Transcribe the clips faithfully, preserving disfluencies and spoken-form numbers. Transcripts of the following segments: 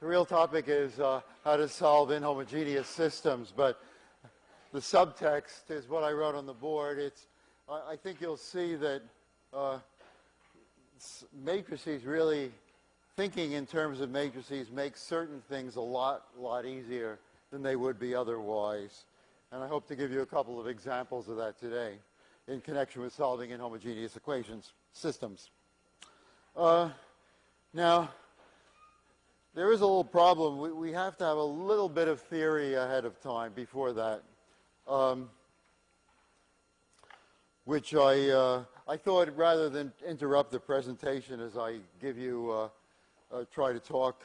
The real topic is uh, how to solve inhomogeneous systems, but the subtext is what I wrote on the board. It's, I, I think you'll see that uh, matrices really, thinking in terms of matrices makes certain things a lot, lot easier than they would be otherwise. And I hope to give you a couple of examples of that today in connection with solving inhomogeneous equations, systems. Uh, now, there is a little problem. We, we have to have a little bit of theory ahead of time before that, um, which I, uh, I thought rather than interrupt the presentation as I give you, uh, uh, try to talk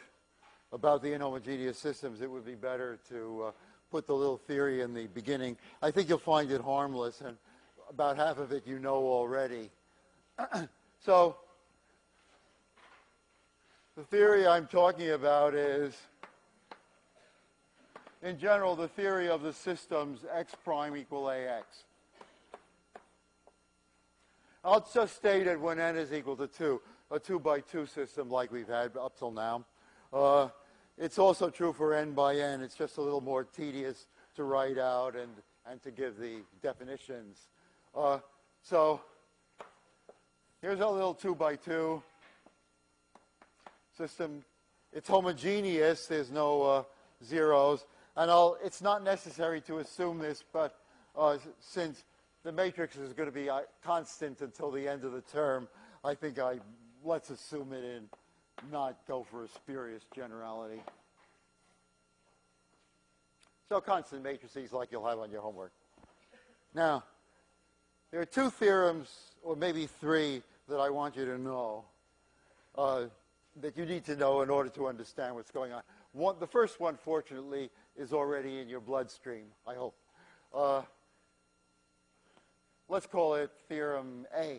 about the inhomogeneous systems, it would be better to uh, put the little theory in the beginning. I think you'll find it harmless, and about half of it you know already. So, the theory I'm talking about is, in general, the theory of the systems x prime equal ax. I'll just state it when n is equal to two, a two by two system like we've had up till now. Uh, it's also true for n by n. It's just a little more tedious to write out and, and to give the definitions. Uh, so here's a little two by two. System, it's homogeneous, there's no uh, zeros, and I'll, it's not necessary to assume this, but uh, since the matrix is going to be uh, constant until the end of the term, I think I, let's assume it and not go for a spurious generality. So constant matrices like you'll have on your homework. Now, there are two theorems, or maybe three, that I want you to know. Uh, that you need to know in order to understand what's going on. One, the first one, fortunately, is already in your bloodstream, I hope. Uh, let's call it theorem A.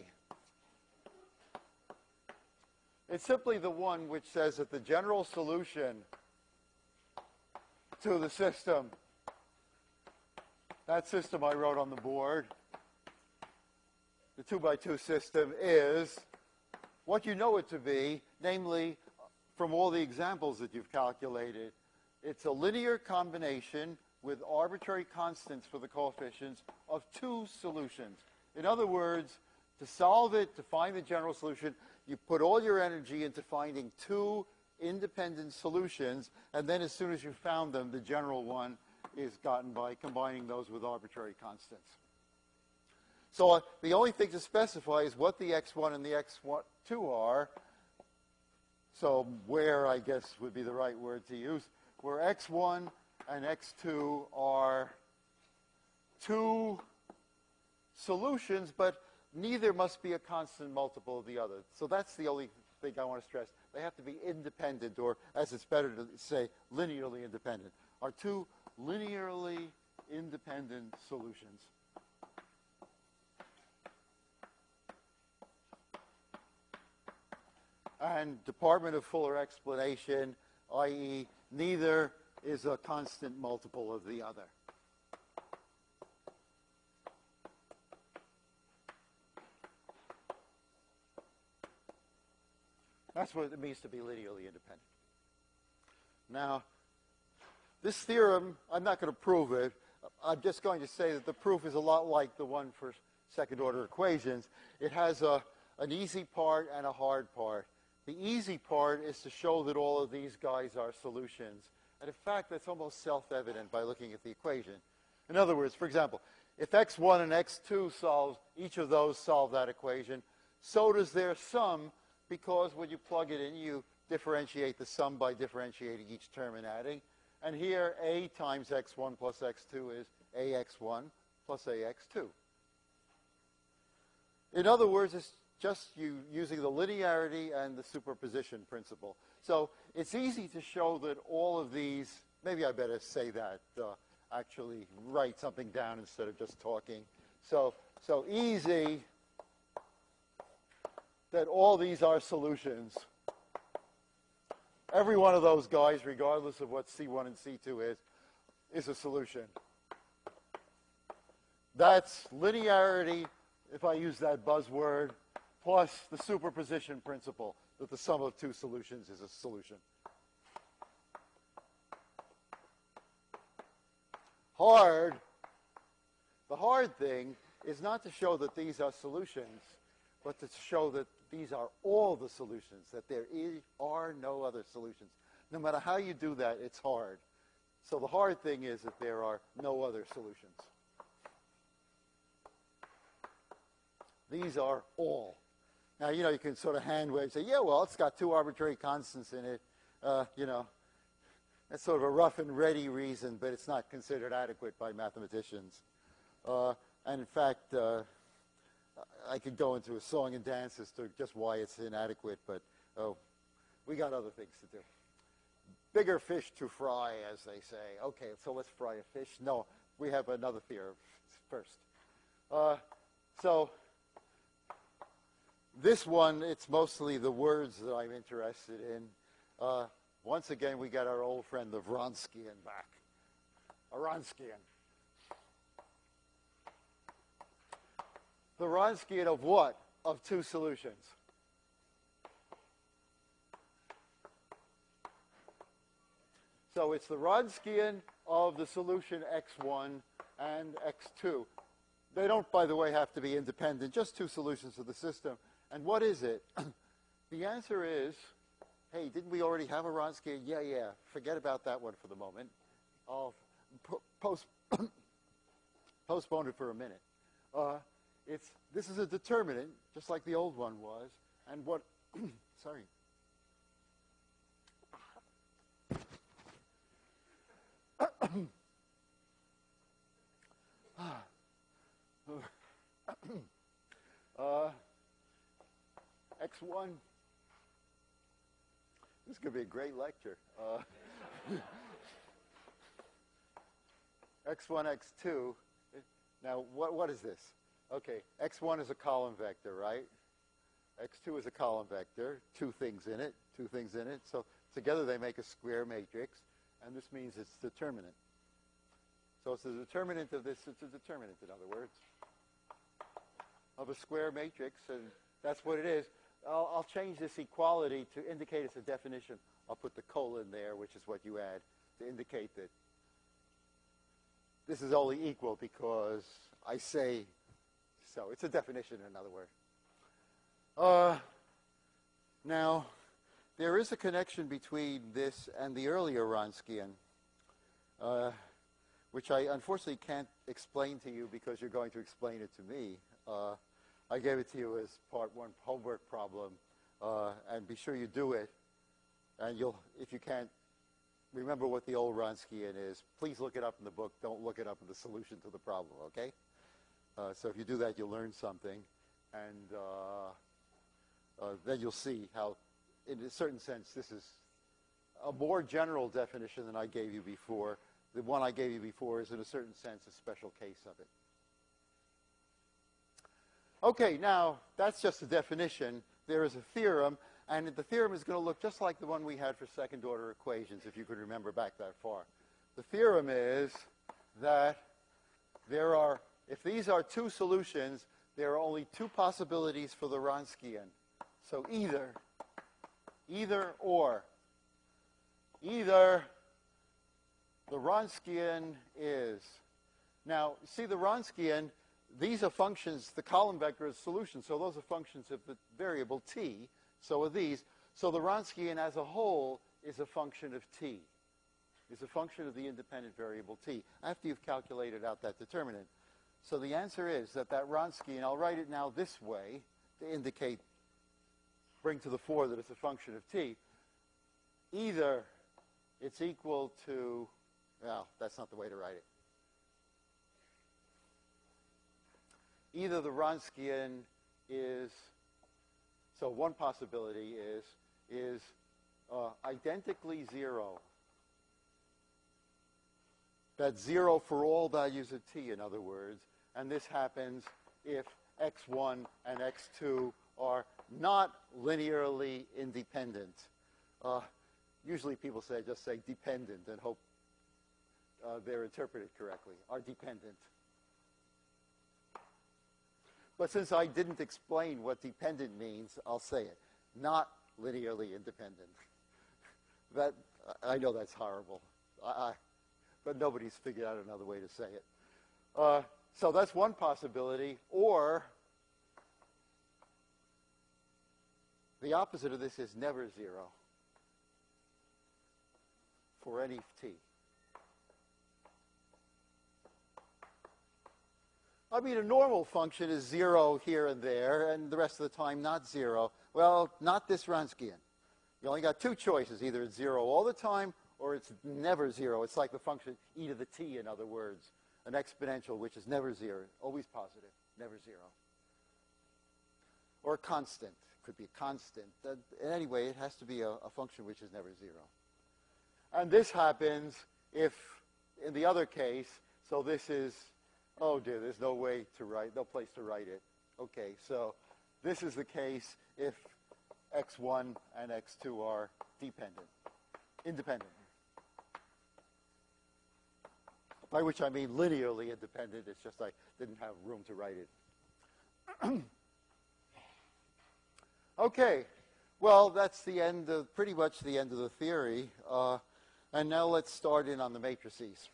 It's simply the one which says that the general solution to the system, that system I wrote on the board, the two by two system, is what you know it to be, namely, from all the examples that you've calculated. It's a linear combination with arbitrary constants for the coefficients of two solutions. In other words, to solve it, to find the general solution, you put all your energy into finding two independent solutions, and then as soon as you've found them, the general one is gotten by combining those with arbitrary constants. So uh, the only thing to specify is what the x one and the x two are. So where, I guess, would be the right word to use, where x one and x two are two solutions, but neither must be a constant multiple of the other. So that's the only thing I want to stress. They have to be independent, or as it's better to say, linearly independent, are two linearly independent solutions. And Department of Fuller explanation, that is neither is a constant multiple of the other. That's what it means to be linearly independent. Now, this theorem, I'm not going to prove it. I'm just going to say that the proof is a lot like the one for second order equations. It has a, an easy part and a hard part. The easy part is to show that all of these guys are solutions. And in fact, that's almost self-evident by looking at the equation. In other words, for example, if x one and x two solve, each of those solve that equation, so does their sum, because when you plug it in, you differentiate the sum by differentiating each term and adding. And here, a times x one plus x two is a x one plus a x two. In other words, it's just you using the linearity and the superposition principle. So it's easy to show that all of these, maybe I better say that, uh, actually write something down instead of just talking. So, so easy that all these are solutions. Every one of those guys, regardless of what C one and C two is, is a solution. That's linearity, if I use that buzzword, plus the superposition principle, that the sum of two solutions is a solution. hard. The hard thing is not to show that these are solutions, but to show that these are all the solutions, that there is, are no other solutions. No matter how you do that, it's hard. So the hard thing is that there are no other solutions. These are all. Now, you know, you can sort of hand wave and say, yeah, well, it's got two arbitrary constants in it. Uh, you know, that's sort of a rough and ready reason, but it's not considered adequate by mathematicians. Uh, and in fact, uh, I could go into a song and dance as to just why it's inadequate, but oh, we got other things to do. Bigger fish to fry, as they say. Okay, so let's fry a fish. No, we have another theorem first. Uh, so this one, it's mostly the words that I'm interested in. Uh, once again, we got our old friend the Wronskian back. A Wronskian. The Wronskian of what? Of two solutions. So it's the Wronskian of the solution x one and x two. They don't, by the way, have to be independent, just two solutions to the system. And what is it? The answer is, hey, didn't we already have a Wronskian? Yeah, yeah, forget about that one for the moment. I'll post postpone it for a minute. Uh, It's, this is a determinant, just like the old one was, and what, sorry. uh, x one, this is going to be a great lecture. Uh, x one, x two, now what, what is this? Okay, x one is a column vector, right? x two is a column vector, two things in it, two things in it. So together they make a square matrix, and this means it's determinant. So it's the determinant of this, it's a determinant, in other words, of a square matrix, and that's what it is. I'll, I'll change this equality to indicate it's a definition. I'll put the colon there, which is what you add, to indicate that this is only equal because I say... So it's a definition, in another word. Uh, now, there is a connection between this and the earlier Wronskian, uh, which I unfortunately can't explain to you because you're going to explain it to me. Uh, I gave it to you as part one homework problem, uh, and be sure you do it. And you'll, if you can't remember what the old Wronskian is, please look it up in the book. Don't look it up in the solution to the problem, okay? Uh, so if you do that, you'll learn something, and uh, uh, then you'll see how, in a certain sense, this is a more general definition than I gave you before. The one I gave you before is, in a certain sense, a special case of it. Okay, now, that's just a definition. There is a theorem, and the theorem is going to look just like the one we had for second-order equations, if you could remember back that far. The theorem is that there are... If these are two solutions, there are only two possibilities for the Wronskian. So either, either or. Either the Wronskian is. Now, see the Wronskian, these are functions, the column vector is solutions, so those are functions of the variable t, so are these. So the Wronskian as a whole is a function of t, is a function of the independent variable t, after you've calculated out that determinant. So the answer is that that Wronskian, and I'll write it now this way to indicate, bring to the fore that it's a function of t. Either it's equal to, well, that's not the way to write it. Either the Wronskian is, so one possibility is, is uh, identically zero. That's zero for all values of t, in other words. And this happens if x one and x two are not linearly independent. Uh, usually people say, just say dependent and hope uh, they're interpreted correctly, are dependent. But since I didn't explain what dependent means, I'll say it. Not linearly independent. That, I know that's horrible. I, I, but nobody's figured out another way to say it. Uh, so that's one possibility. Or the opposite of this is never zero for any t. I mean, a normal function is zero here and there, and the rest of the time not zero. Well, not this Wronskian. You only got two choices. Either it's zero all the time, or it's never zero. It's like the function e to the t, in other words, an exponential, which is never zero, always positive, never zero. Or a constant. Could be a constant. Uh, anyway, it has to be a, a function which is never zero. And this happens if, in the other case, so this is, oh dear, there's no way to write, no place to write it. Okay, so this is the case if x one and x two are dependent, independent. By which I mean linearly independent, it's just I didn't have room to write it. Okay, well, that's the end of, pretty much the end of the theory. Uh, and now let's start in on the matrices.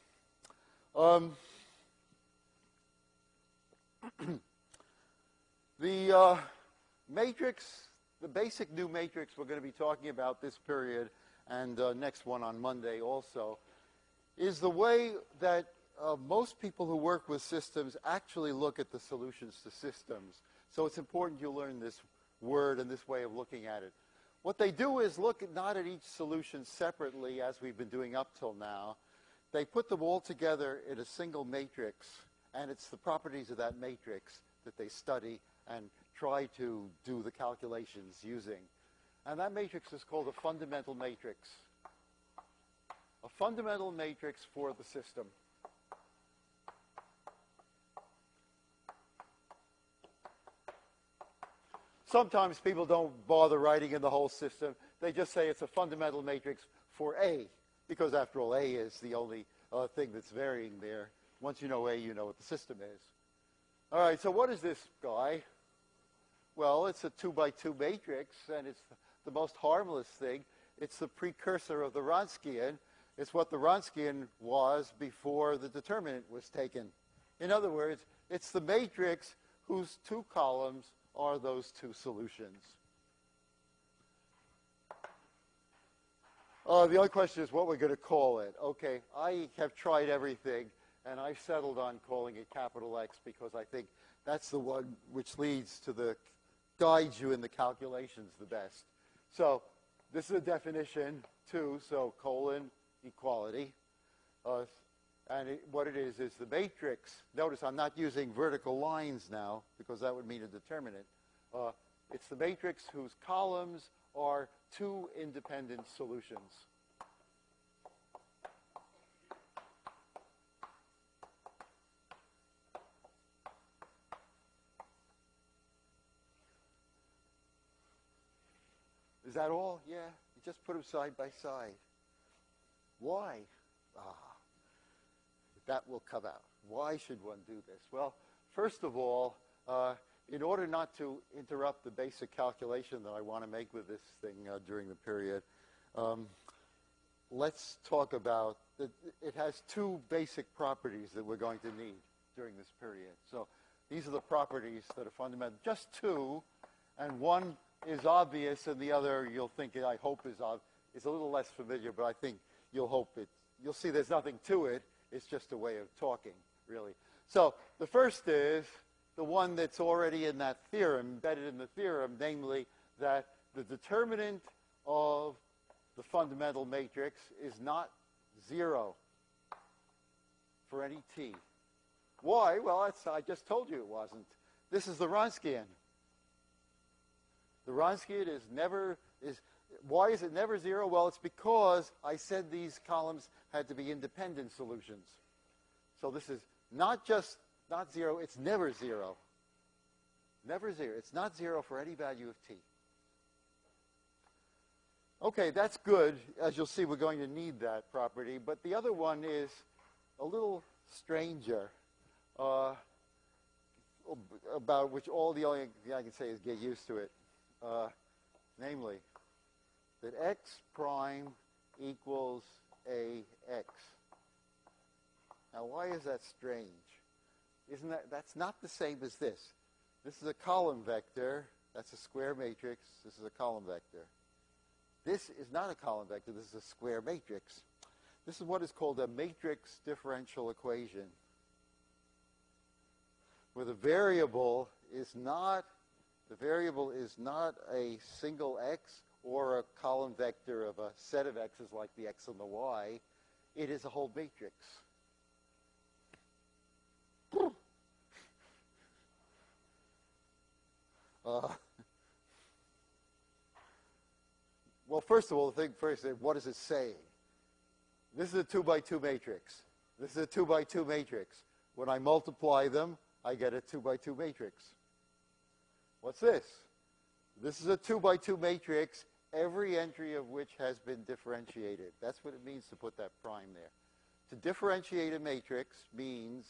Um, the uh, matrix, the basic new matrix we're going to be talking about this period and uh, next one on Monday also, is the way that uh, most people who work with systems actually look at the solutions to systems. So it's important you learn this word and this way of looking at it. What they do is look at, not at each solution separately as we've been doing up till now. They put them all together in a single matrix, and it's the properties of that matrix that they study and try to do the calculations using. And that matrix is called a fundamental matrix. A fundamental matrix for the system. Sometimes people don't bother writing in the whole system. They just say it's a fundamental matrix for A, because after all, A is the only uh, thing that's varying there. Once you know A, you know what the system is. All right, so what is this guy? Well, it's a two by two matrix, and it's the most harmless thing. It's the precursor of the Wronskian. It's what the Wronskian was before the determinant was taken. In other words, it's the matrix whose two columns are those two solutions. Uh, the only question is what we're going to call it. Okay, I have tried everything, and I've settled on calling it capital X because I think that's the one which leads to the, guides you in the calculations the best. So this is a definition, too, so colon equality. Uh, And it, what it is is the matrix. Notice I'm not using vertical lines now because that would mean a determinant. Uh, it's the matrix whose columns are two independent solutions. Is that all? Yeah. You just put them side by side. Why? Ah. That will come out. Why should one do this? Well, first of all, uh, in order not to interrupt the basic calculation that I want to make with this thing uh, during the period, um, let's talk about that it has two basic properties that we're going to need during this period. So these are the properties that are fundamental, just two, and one is obvious, and the other you'll think, I hope, is ob- it's a little less familiar, but I think you'll hope it. You'll see there's nothing to it. It's just a way of talking, really. So the first is the one that's already in that theorem, embedded in the theorem, namely that the determinant of the fundamental matrix is not zero for any t. Why? Well, that's, I just told you it wasn't. This is the Wronskian. The Wronskian is never, is, why is it never zero? Well, it's because I said these columns had to be independent solutions. So this is not just not zero, it's never zero. Never zero. It's not zero for any value of t. Okay, that's good. As you'll see, we're going to need that property. But the other one is a little stranger, uh, about which all the only thing I can say is get used to it. Uh, namely, that x prime equals a x. Now, why is that strange? Isn't that, that's not the same as this. This is a column vector. That's a square matrix. This is a column vector. This is not a column vector. This is a square matrix. This is what is called a matrix differential equation, where the variable is not the variable is not a single x or a column vector of a set of x's like the x and the y. It is a whole matrix. Uh, well, first of all, the thing first, what is it saying? This is a two by two matrix. This is a two by two matrix. When I multiply them, I get a two by two matrix. What's this? This is a two by two matrix, every entry of which has been differentiated. That's what it means to put that prime there. To differentiate a matrix means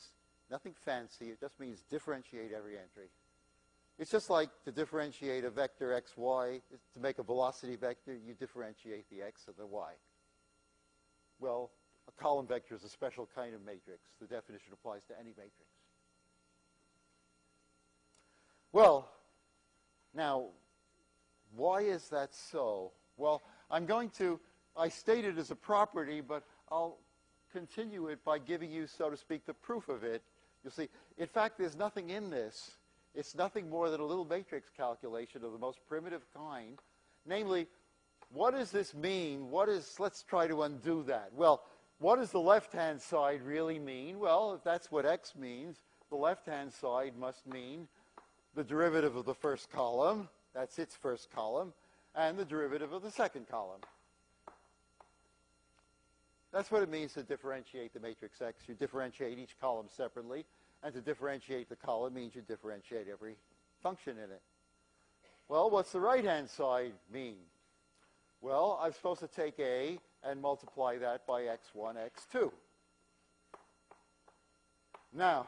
nothing fancy. It just means differentiate every entry. It's just like to differentiate a vector x, y, to make a velocity vector, you differentiate the x and the y. Well, a column vector is a special kind of matrix. The definition applies to any matrix. Well, now, why is that so? Well, I'm going to, I state it as a property, but I'll continue it by giving you, so to speak, the proof of it. You'll see, in fact, there's nothing in this. It's nothing more than a little matrix calculation of the most primitive kind. Namely, what does this mean? What is, let's try to undo that. Well, what does the left-hand side really mean? Well, if that's what x means, the left-hand side must mean the derivative of the first column, that's its first column, and the derivative of the second column. That's what it means to differentiate the matrix X. You differentiate each column separately, and to differentiate the column means you differentiate every function in it. Well, what's the right-hand side mean? Well, I'm supposed to take A and multiply that by x one, x two. Now,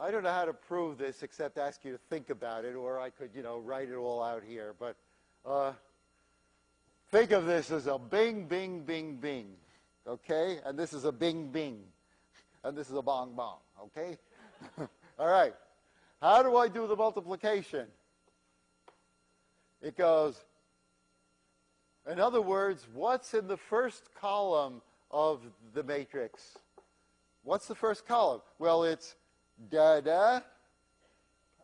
I don't know how to prove this except ask you to think about it, or I could, you know, write it all out here. But uh, think of this as a bing, bing, bing, bing, okay? And this is a bing, bing, and this is a bong, bong, okay? All right. How do I do the multiplication? It goes, in other words, what's in the first column of the matrix? What's the first column? Well, it's da-da,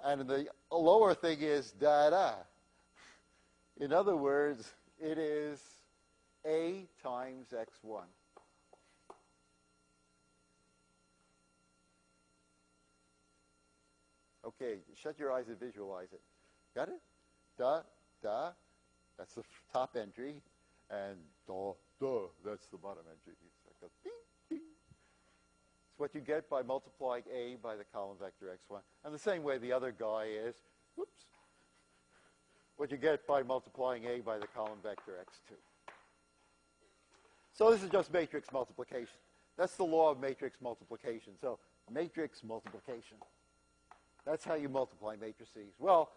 and the lower thing is da-da. In other words, it is A times x one. Okay, shut your eyes and visualize it. Got it? Da-da, that's the top entry, and da-da, that's the bottom entry. It's like a ding. It's what you get by multiplying A by the column vector x one. And the same way the other guy is, whoops, what you get by multiplying A by the column vector x two. So this is just matrix multiplication. That's the law of matrix multiplication. So matrix multiplication. That's how you multiply matrices. Well,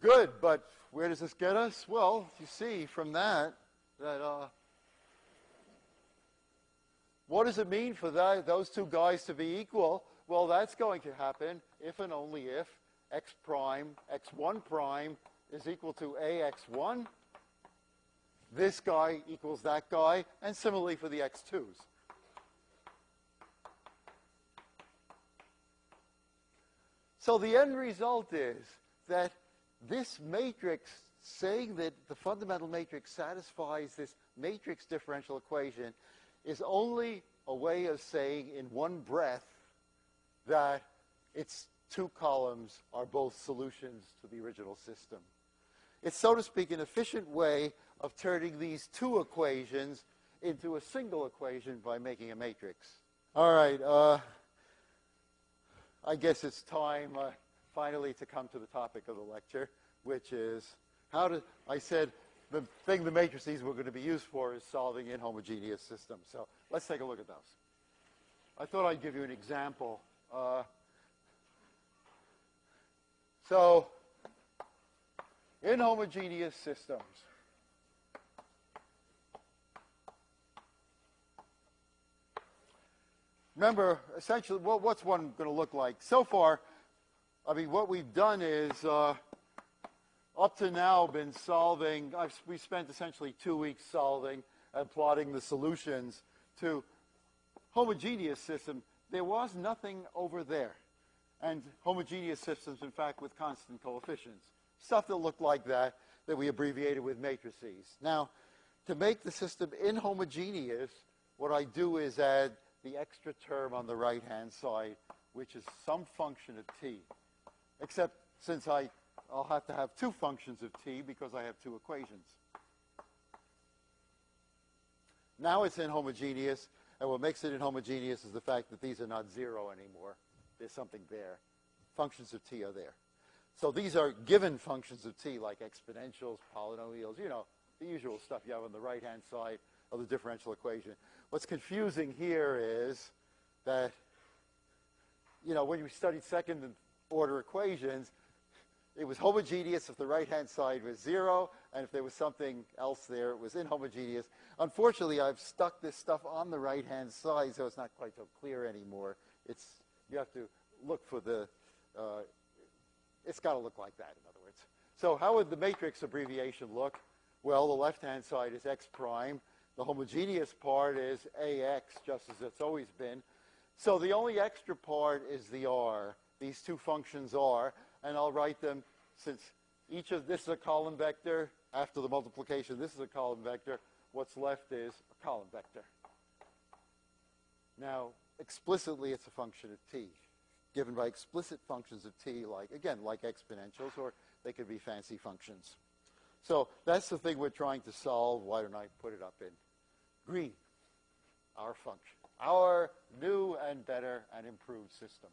good, but where does this get us? Well, you see from that, that, uh, what does it mean for that, those two guys to be equal? Well, that's going to happen if and only if x prime, x one prime is equal to a x one. This guy equals that guy, and similarly for the x twos. So the end result is that this matrix, saying that the fundamental matrix satisfies this matrix differential equation, is only a way of saying in one breath that its two columns are both solutions to the original system. It's, so to speak, an efficient way of turning these two equations into a single equation by making a matrix. All right, uh, I guess it's time uh, finally to come to the topic of the lecture, which is how do I said, the thing the matrices we're going to be used for is solving inhomogeneous systems. So let's take a look at those. I thought I'd give you an example. Uh, so inhomogeneous systems. remember, essentially, what, what's one going to look like? So far, I mean, what we've done is, uh, up to now, been solving, I've, we spent essentially two weeks solving and plotting the solutions to homogeneous system. There was nothing over there. And homogeneous systems, in fact, with constant coefficients. Stuff that looked like that, that we abbreviated with matrices. Now, to make the system inhomogeneous, what I do is add the extra term on the right-hand side, which is some function of t. Except since I, I'll have to have two functions of t because I have two equations. Now it's inhomogeneous, and what makes it inhomogeneous is the fact that these are not zero anymore. There's something there. Functions of t are there. So these are given functions of t, like exponentials, polynomials, you know, the usual stuff you have on the right-hand side of the differential equation. What's confusing here is that, you know, when you studied second-order equations, it was homogeneous if the right-hand side was zero, and if there was something else there, it was inhomogeneous. Unfortunately, I've stuck this stuff on the right-hand side, so it's not quite so clear anymore. It's, you have to look for the, uh, it's got to look like that, in other words. So how would the matrix abbreviation look? Well, the left-hand side is x prime. The homogeneous part is ax, just as it's always been. So the only extra part is the r. These two functions are, and I'll write them, since each of this is a column vector, after the multiplication, this is a column vector, what's left is a column vector. Now, explicitly, it's a function of t, given by explicit functions of t, like, again, like exponentials, or they could be fancy functions. So that's the thing we're trying to solve. Why don't I put it up in green? Our function, our new and better and improved system.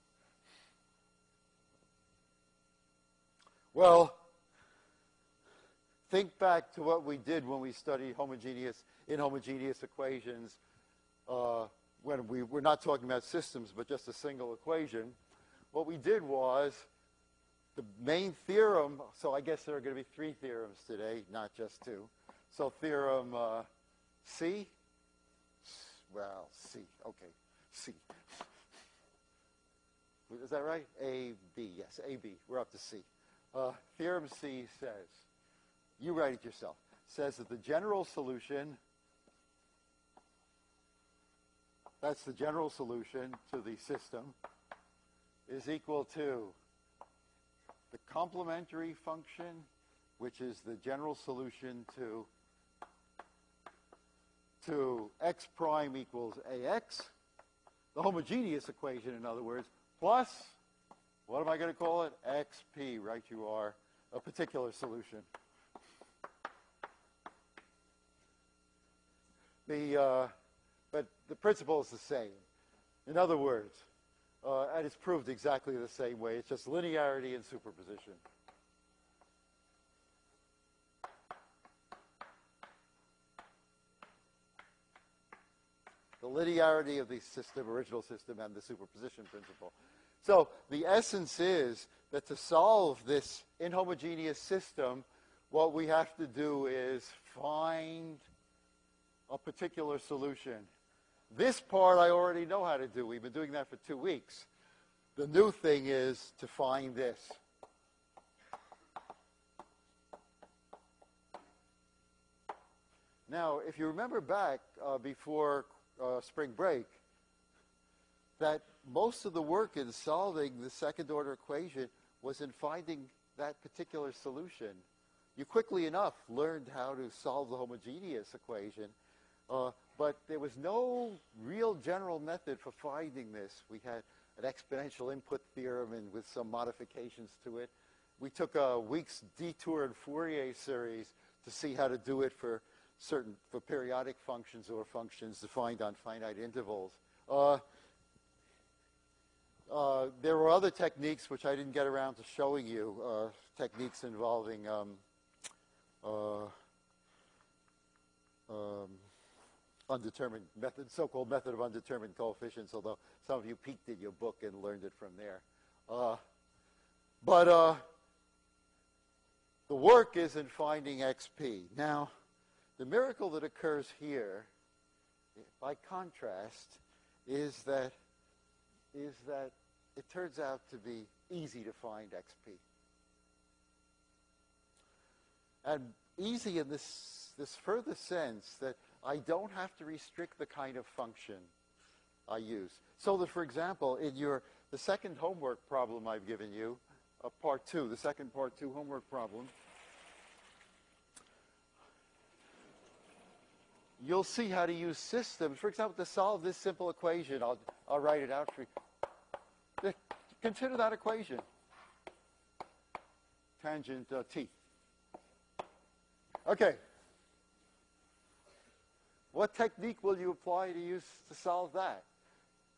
Well, think back to what we did when we studied homogeneous, inhomogeneous equations, uh, when we were not talking about systems, but just a single equation. What we did was, the main theorem, so I guess there are going to be three theorems today, not just two. So theorem uh, C, well, C, okay, C. Is that right? A, B, yes, A, B, we're up to C. Uh, theorem C says, you write it yourself, says that the general solution, that's the general solution to the system, is equal to the complementary function, which is the general solution to, to x prime equals ax, the homogeneous equation, in other words, plus, what am I going to call it? X P, right you are, a particular solution. The, uh, but the principle is the same. In other words, Uh, and it's proved exactly the same way. It's just linearity and superposition. The linearity of the system, original system, and the superposition principle. So the essence is that to solve this inhomogeneous system, what we have to do is find a particular solution. This part I already know how to do. We've been doing that for two weeks. The new thing is to find this. Now, if you remember back uh, before uh, spring break, that most of the work in solving the second-order equation was in finding that particular solution. You quickly enough learned how to solve the homogeneous equation, uh, but there was no real general method for finding this. We had an exponential input theorem and with some modifications to it. We took a week's detour in Fourier series to see how to do it for certain, for periodic functions or functions defined on finite intervals. Uh, uh, there were other techniques which I didn't get around to showing you, uh, techniques involving um, uh, um, undetermined method, so-called method of undetermined coefficients, although some of you peeked at your book and learned it from there. Uh, but uh, the work is in finding X P. Now, the miracle that occurs here, by contrast, is that is that it turns out to be easy to find X P. And easy in this, this further sense that I don't have to restrict the kind of function I use. So that, for example, in your the second homework problem I've given you, uh, part two, the second part two homework problem, you'll see how to use systems. For example, to solve this simple equation, I'll, I'll write it out for you. Consider that equation, tangent uh, t. Okay. What technique will you apply to use to solve that?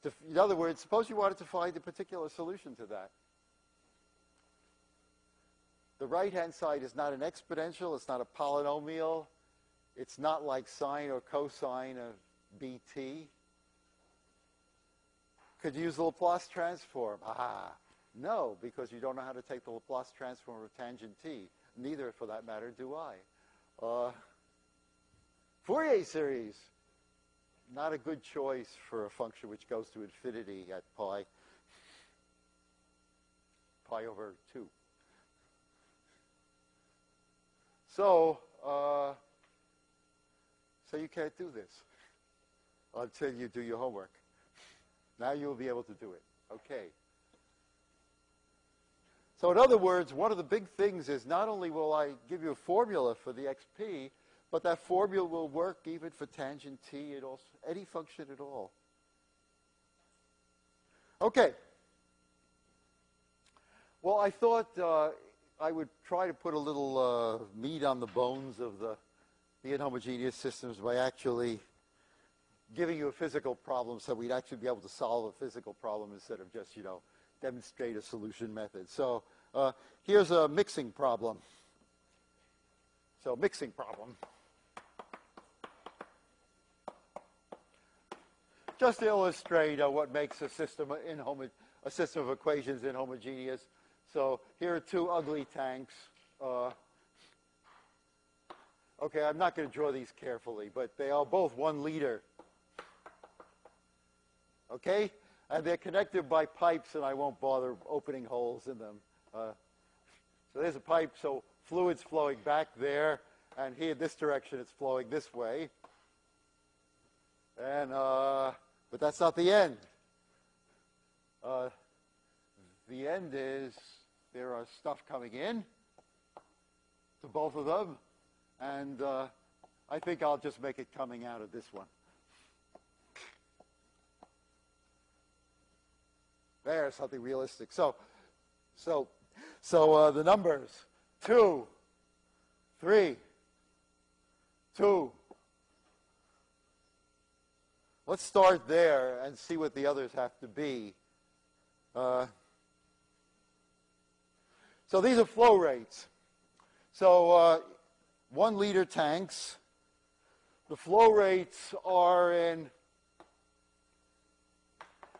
To, in other words, suppose you wanted to find a particular solution to that. The right-hand side is not an exponential. It's not a polynomial. It's not like sine or cosine of bt. Could you use the Laplace transform? Ah, no, because you don't know how to take the Laplace transform of tangent t. Neither, for that matter, do I. Uh, Fourier series, not a good choice for a function which goes to infinity at pi, pi over two. So, uh, so you can't do this until you do your homework. Now you'll be able to do it. Okay. So in other words, one of the big things is not only will I give you a formula for the X P, but that formula will work even for tangent t and also any function at all. Okay. Well, I thought uh, I would try to put a little uh, meat on the bones of the, the inhomogeneous systems by actually giving you a physical problem so we'd actually be able to solve a physical problem instead of just, you know, demonstrate a solution method. So uh, here's a mixing problem. So mixing problem. Just to illustrate uh, what makes a system, inhomo a system of equations inhomogeneous. So here are two ugly tanks. Uh, okay, I'm not going to draw these carefully, but they are both one liter. Okay? And they're connected by pipes, and I won't bother opening holes in them. Uh, so there's a pipe, so fluid's flowing back there, and here, this direction, it's flowing this way. And, uh, but that's not the end. Uh, the end is there are stuff coming in to both of them, and uh, I think I'll just make it coming out of this one. There's something realistic. So, so, so uh, the numbers two, three, two. Let's start there and see what the others have to be. Uh, so these are flow rates. So uh, one liter tanks. The flow rates are in,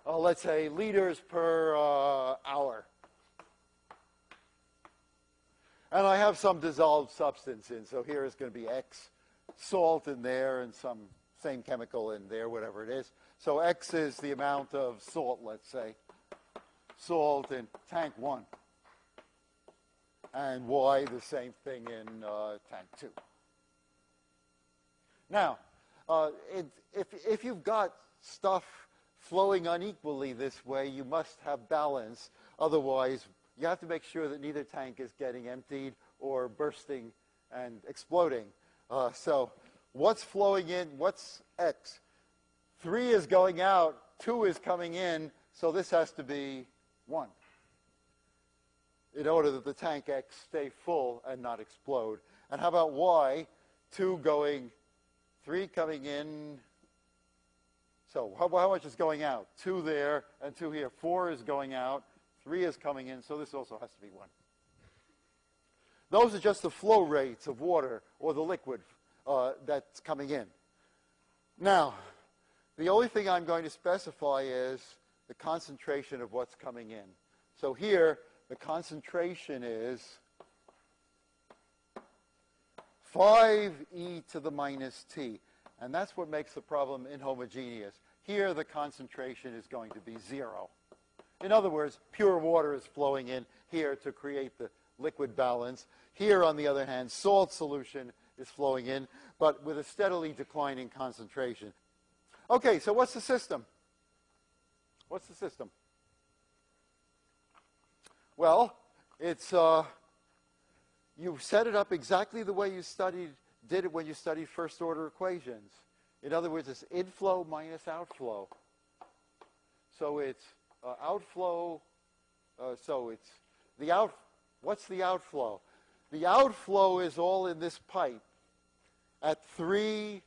Uh, let's say, liters per uh, hour. And I have some dissolved substance in, so here is going to be X salt in there and some same chemical in there, whatever it is. So X is the amount of salt, let's say, salt in tank one. And Y, the same thing in uh, tank two. Now, uh, it, if, if you've got stuff flowing unequally this way, you must have balance. Otherwise, you have to make sure that neither tank is getting emptied or bursting and exploding. Uh, so what's flowing in? What's X? Three is going out. Two is coming in. So this has to be one in order that the tank X stay full and not explode. And how about Y? Two going, three coming in. So how, how much is going out? Two there and two here. Four is going out. Three is coming in. So this also has to be one. Those are just the flow rates of water or the liquid uh, that's coming in. Now, the only thing I'm going to specify is the concentration of what's coming in. So here, the concentration is five e to the minus t. And that's what makes the problem inhomogeneous. Here, the concentration is going to be zero. In other words, pure water is flowing in here to create the liquid balance. Here, on the other hand, salt solution is flowing in, but with a steadily declining concentration. Okay, so what's the system? What's the system? Well, it's, uh, you set it up exactly the way you studied, did it when you studied first order equations. In other words, it's inflow minus outflow. So it's uh, outflow, uh, so it's the out, what's the outflow? The outflow is all in this pipe at three,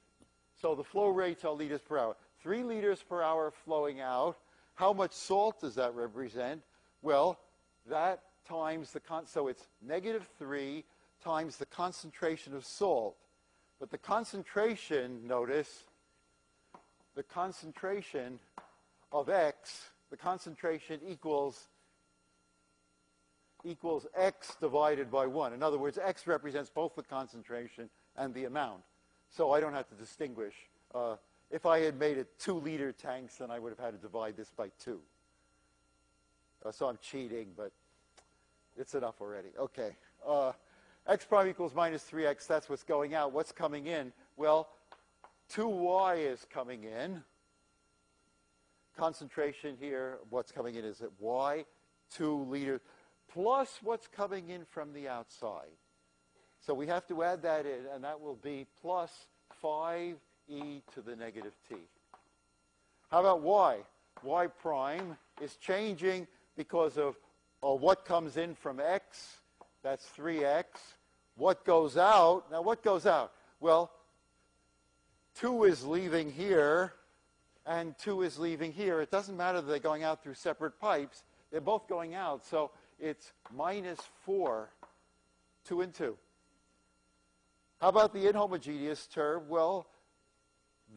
so the flow rates are liters per hour. Three liters per hour flowing out. How much salt does that represent? Well, that times the, con so it's negative three times the concentration of salt. But the concentration, notice, the concentration of X, the concentration equals, equals X divided by one. In other words, X represents both the concentration and the amount. So I don't have to distinguish. Uh, if I had made it two-liter tanks, then I would have had to divide this by two. Uh, so I'm cheating, but it's enough already. Okay. Uh, X prime equals minus three X. That's what's going out. What's coming in? Well, two Y is coming in. Concentration here, what's coming in is at Y, two liters, plus what's coming in from the outside. So we have to add that in, and that will be plus five E to the negative T. How about Y? Y prime is changing because of uh, what comes in from X. That's three X. What goes out? Now, what goes out? Well, two is leaving here, and two is leaving here. It doesn't matter that they're going out through separate pipes. They're both going out. So it's minus four, two and two. How about the inhomogeneous term? Well,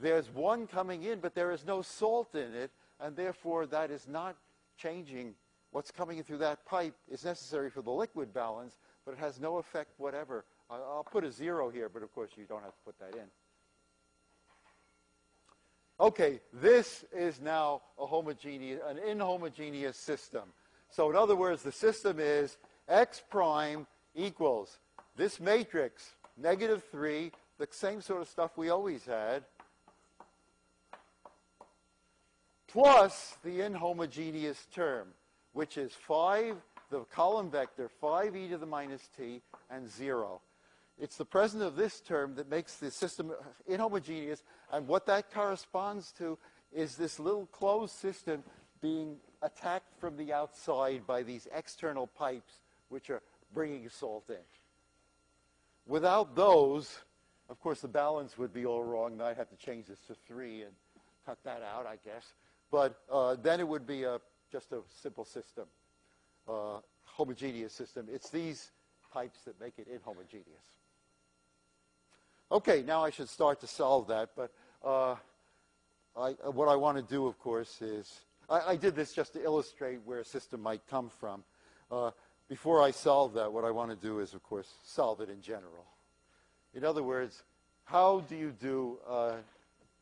there's one coming in, but there is no salt in it, and therefore that is not changing. What's coming in through that pipe is necessary for the liquid balance, but it has no effect whatever. I'll put a zero here, but of course you don't have to put that in. Okay, this is now a homogeneous, an inhomogeneous system. So in other words, the system is X prime equals this matrix, negative three, the same sort of stuff we always had, plus the inhomogeneous term, which is five, the column vector, five E to the minus T, and zero. It's the presence of this term that makes the system inhomogeneous, and what that corresponds to is this little closed system being attacked from the outside by these external pipes which are bringing salt in. Without those, of course, the balance would be all wrong, and I'd have to change this to three and cut that out, I guess. But uh, then it would be a, just a simple system, uh, homogeneous system. It's these pipes that make it inhomogeneous. Okay, now I should start to solve that, but uh, I, uh, what I want to do, of course, is, I, I did this just to illustrate where a system might come from. Uh, before I solve that, what I want to do is, of course, solve it in general. In other words, how do you do, uh,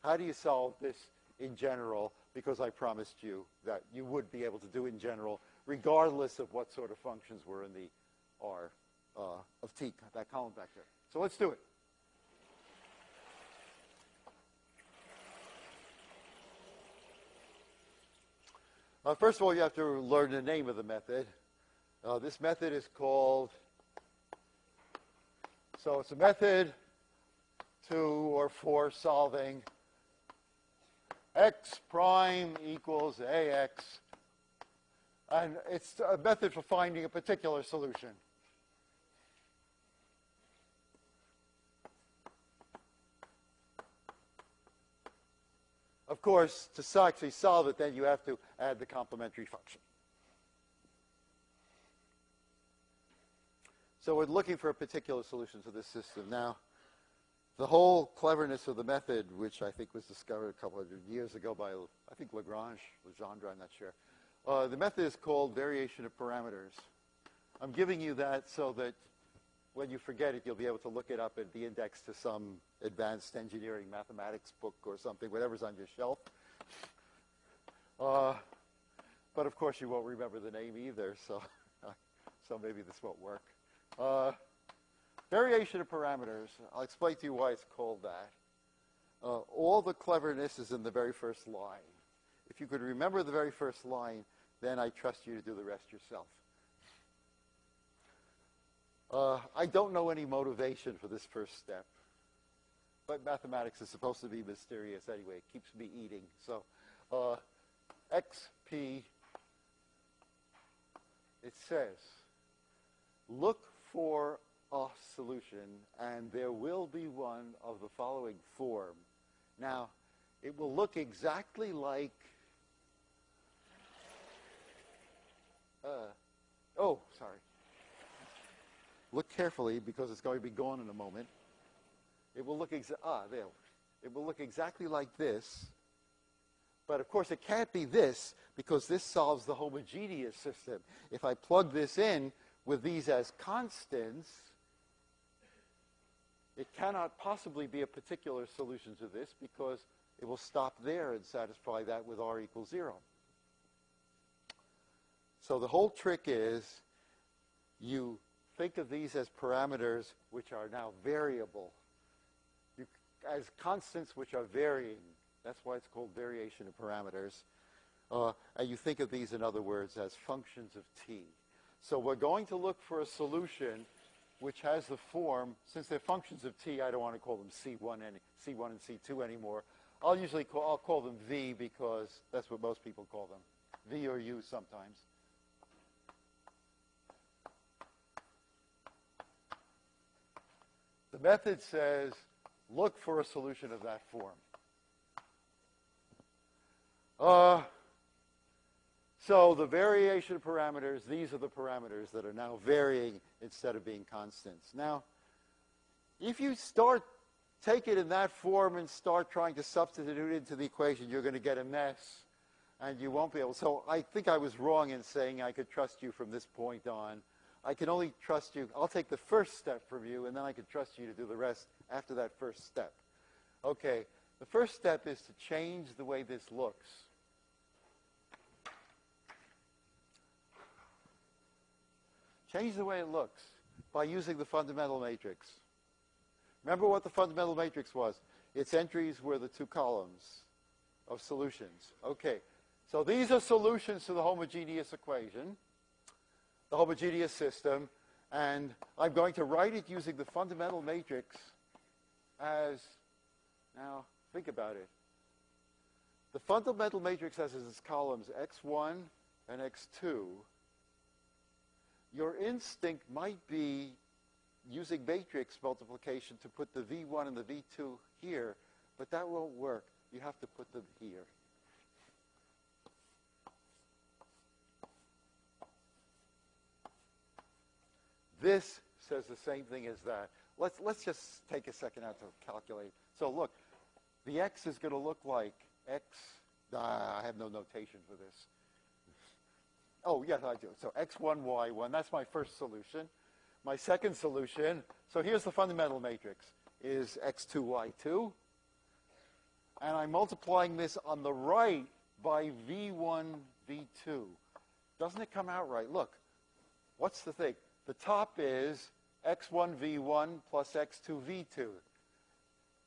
how do you solve this in general? Because I promised you that you would be able to do it in general, regardless of what sort of functions were in the R uh, of T, that column vector. So let's do it. Uh, first of all, you have to learn the name of the method. Uh, this method is called, so it's a method to or for solving X prime equals A X. And it's a method for finding a particular solution. Of course, to actually solve it, then you have to add the complementary function. So we're looking for a particular solution to this system. Now, the whole cleverness of the method, which I think was discovered a couple hundred years ago by, I think, Lagrange, Legendre, I'm not sure. Uh, the method is called variation of parameters. I'm giving you that so that when you forget it, you'll be able to look it up at the index to some advanced engineering mathematics book or something, whatever's on your shelf. Uh, But of course you won't remember the name either, so, so maybe this won't work. Uh, variation of parameters. I'll explain to you why it's called that. Uh, all the cleverness is in the very first line. If you could remember the very first line, then I trust you to do the rest yourself. Uh, I don't know any motivation for this first step. But mathematics is supposed to be mysterious anyway. It keeps me eating. So uh, X P, it says, look for a solution, and there will be one of the following form. Now, it will look exactly like, uh, oh, sorry. Look carefully, because it's going to be gone in a moment. It will look exa- ah, there. It will look exactly like this. But of course, it can't be this, because this solves the homogeneous system. If I plug this in with these as constants, it cannot possibly be a particular solution to this, because it will stop there and satisfy that with R equals zero. So the whole trick is you think of these as parameters which are now variable, you, as constants which are varying. That's why it's called variation of parameters. Uh, and you think of these, in other words, as functions of t. So we're going to look for a solution which has the form, since they're functions of t, I don't want to call them C one and C two anymore. I'll usually call, I'll call them v, because that's what most people call them, v or u sometimes. The method says, look for a solution of that form. Uh, so the variation of parameters, these are the parameters that are now varying instead of being constants. Now, if you start, take it in that form and start trying to substitute it into the equation, you're going to get a mess, and you won't be able. So I think I was wrong in saying I could trust you from this point on. I can only trust you. I'll take the first step from you, and then I can trust you to do the rest after that first step. Okay, the first step is to change the way this looks. Change the way it looks by using the fundamental matrix. Remember what the fundamental matrix was. Its entries were the two columns of solutions. Okay, so these are solutions to the homogeneous equation, the homogeneous system, and I'm going to write it using the fundamental matrix as, now think about it. The fundamental matrix has its columns x one and x two. Your instinct might be, using matrix multiplication, to put the v one and the v two here, but that won't work. You have to put them here. This says the same thing as that. Let's, let's just take a second out to calculate. So look, the x is going to look like x. Ah, I have no notation for this. Oh, yes, I do. So x one, y one, that's my first solution. My second solution, so here's the fundamental matrix, is x two, y two. And I'm multiplying this on the right by v one, v two. Doesn't it come out right? Look, what's the thing? The top is x one, v one plus x two, v two.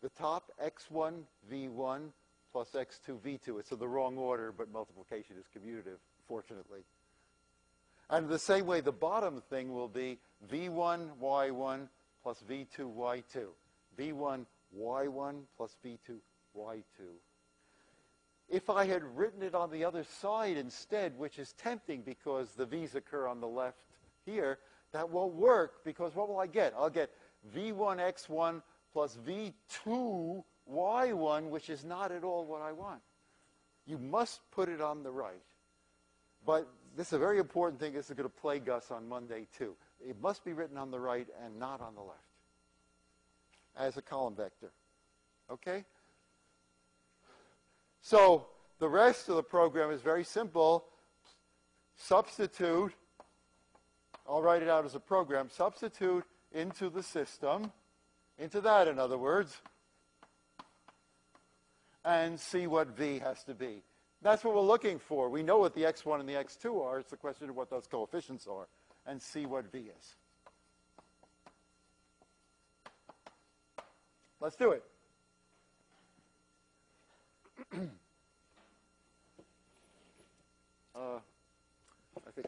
The top, x one, v one plus x two, v two. It's in the wrong order, but multiplication is commutative, fortunately. And the same way, the bottom thing will be v one, y one plus v two, y two. v one, y one plus v two, y two. If I had written it on the other side instead, which is tempting because the v's occur on the left here, that won't work, because what will I get? I'll get v one, x one plus v two, y one, which is not at all what I want. You must put it on the right. But this is a very important thing. This is going to plague us on Monday, too. It must be written on the right and not on the left as a column vector. Okay? So the rest of the program is very simple. Substitute. I'll write it out as a program. Substitute into the system, into that, in other words, and see what v has to be. That's what we're looking for. We know what the x one and the x two are. It's the question of what those coefficients are, and see what v is. Let's do it. uh, I think.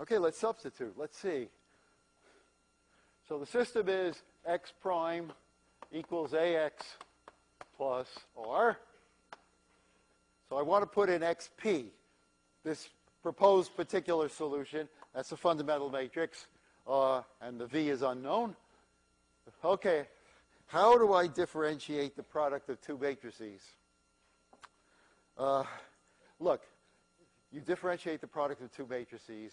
Okay, let's substitute. Let's see. So the system is x prime equals ax plus r. So I want to put in xp, this proposed particular solution. That's a fundamental matrix, uh, and the v is unknown. Okay, how do I differentiate the product of two matrices? Uh, look, you differentiate the product of two matrices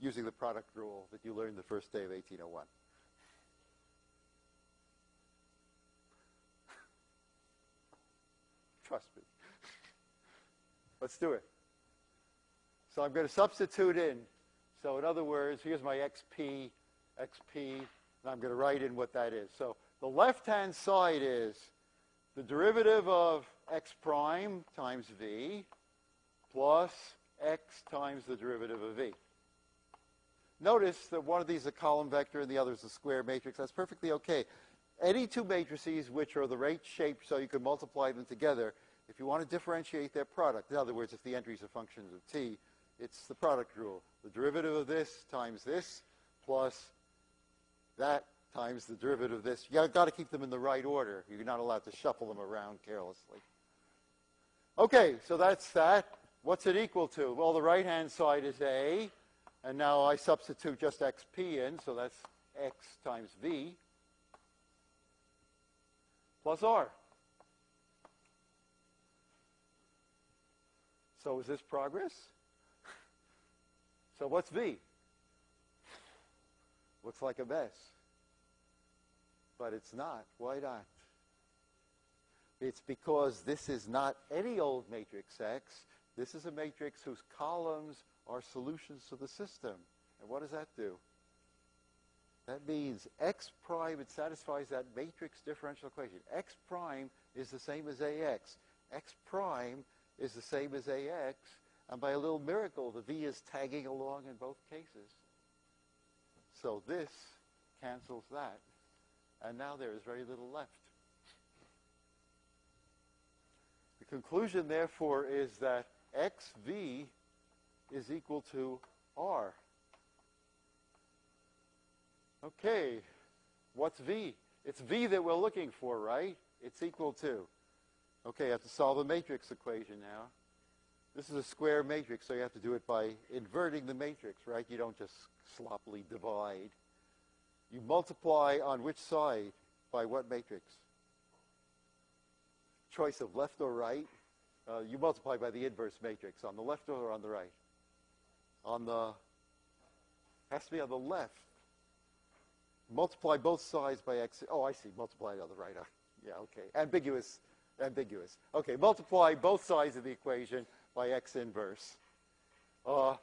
using the product rule that you learned the first day of eighteen oh one. Trust me. Let's do it. So I'm going to substitute in. So in other words, here's my xp, xp, and I'm going to write in what that is. So the left-hand side is the derivative of x prime times v plus x times the derivative of v. Notice that one of these is a column vector and the other is a square matrix. That's perfectly okay. Any two matrices which are the right shape, so you can multiply them together, if you want to differentiate their product, in other words, if the entries are functions of t, it's the product rule. The derivative of this times this plus that times the derivative of this. You've got to keep them in the right order. You're not allowed to shuffle them around carelessly. Okay, so that's that. What's it equal to? Well, the right-hand side is a. And now I substitute just xp in, so that's x times v plus r. So is this progress? So what's v? Looks like a mess. But it's not. Why not? It's because this is not any old matrix X. This is a matrix whose columns are solutions to the system. And what does that do? That means x prime, it satisfies that matrix differential equation. X prime is the same as ax. X prime is the same as ax. And by a little miracle, the v is tagging along in both cases. So this cancels that. And now there is very little left. The conclusion, therefore, is that xv is equal to r. Okay, what's v? It's v that we're looking for, right? It's equal to. Okay, I have to solve a matrix equation now. This is a square matrix, so you have to do it by inverting the matrix, right? You don't just sloppily divide. You multiply on which side by what matrix? Choice of left or right. Uh, you multiply by the inverse matrix, on the left or on the right? On the, has to be on the left. Multiply both sides by x. Oh, I see. Multiply on the right. Yeah, okay. Ambiguous. Ambiguous. Okay, multiply both sides of the equation by x inverse uh,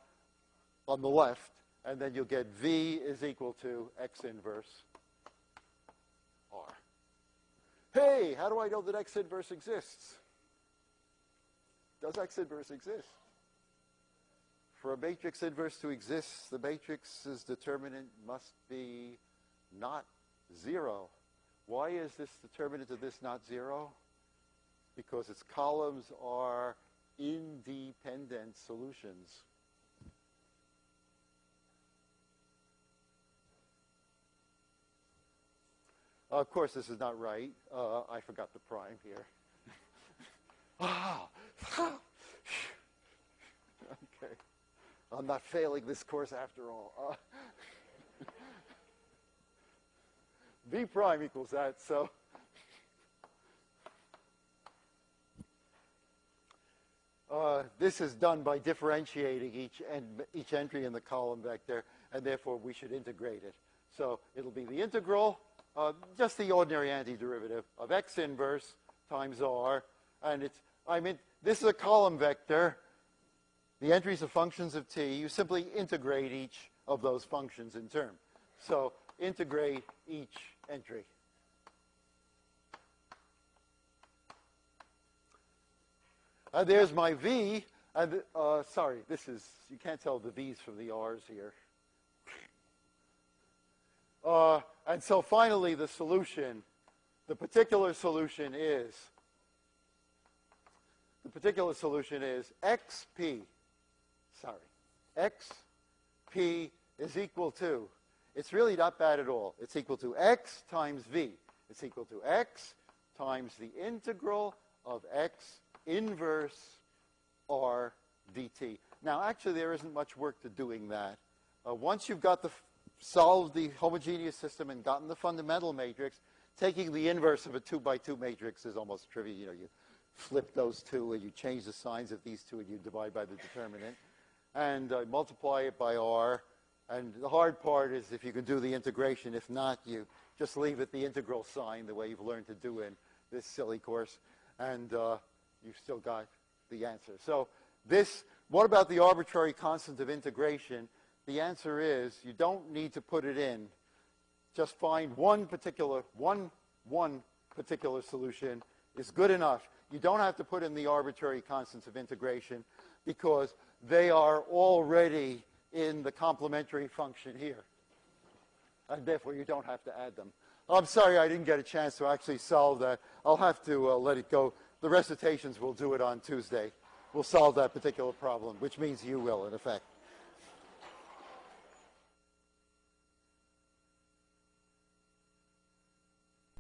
on the left, and then you'll get v is equal to x inverse r. Hey, how do I know that x inverse exists? Does x inverse exist? For a matrix inverse to exist, the matrix's determinant must be not zero. Why is this determinant of this not zero? Because its columns are independent solutions. Uh, of course, this is not right. Uh, I forgot the prime here. Okay. I'm not failing this course after all. Uh, v prime equals that, so. Uh, this is done by differentiating each, en each entry in the column vector, and therefore we should integrate it. So it'll be the integral, uh, just the ordinary antiderivative of x inverse times r. And it's, I mean, this is a column vector. The entries are functions of t. You simply integrate each of those functions in turn. So integrate each entry. Uh, there's my V. And, uh, sorry, this is, you can't tell the V's from the R's here. Uh, and so finally, the solution, the particular solution is, the particular solution is X P, sorry, X P is equal to, it's really not bad at all. It's equal to X times V. It's equal to X times the integral of X inverse R dt. Now, actually, there isn't much work to doing that. Uh, once you've got the solved the homogeneous system and gotten the fundamental matrix, taking the inverse of a two by two matrix is almost trivial. You know, you flip those two and you change the signs of these two and you divide by the determinant and uh, multiply it by R. And the hard part is if you can do the integration. If not, you just leave it the integral sign the way you've learned to do in this silly course, and uh, you've still got the answer. So this, what about the arbitrary constant of integration? The answer is you don't need to put it in. Just find one particular, one, one particular solution is good enough. You don't have to put in the arbitrary constants of integration because they are already in the complementary function here. And therefore, you don't have to add them. I'm sorry I didn't get a chance to actually solve that. I'll have to uh, let it go. The recitations will do it on Tuesday. We'll solve that particular problem, which means you will, in effect.